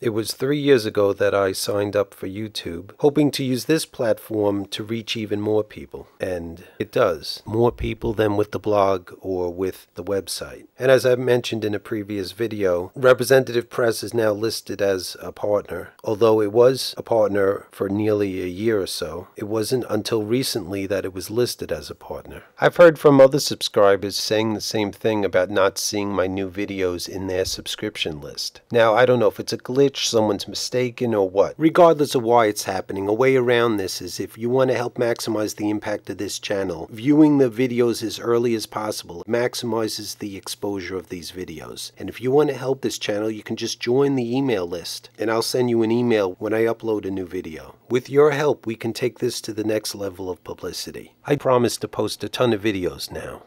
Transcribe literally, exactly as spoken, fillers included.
It was three years ago that I signed up for YouTube, hoping to use this platform to reach even more people. And it does. More people than with the blog or with the website. And as I mentioned in a previous video, Representative Press is now listed as a partner. Although it was a partner for nearly a year or so, it wasn't until recently that it was listed as a partner. I've heard from other subscribers saying the same thing about not seeing my new videos in their subscription list. Now, I don't know if it's a glitch, someone's mistaken, or what. Regardless of why it's happening, a way around this is if you want to help maximize the impact of this channel, viewing the videos as early as possible maximizes the exposure of these videos. And if you want to help this channel, you can just join the email list, and I'll send you an email when I upload a new video. With your help, we can take this to the next level of publicity. I promise to post a ton of videos now.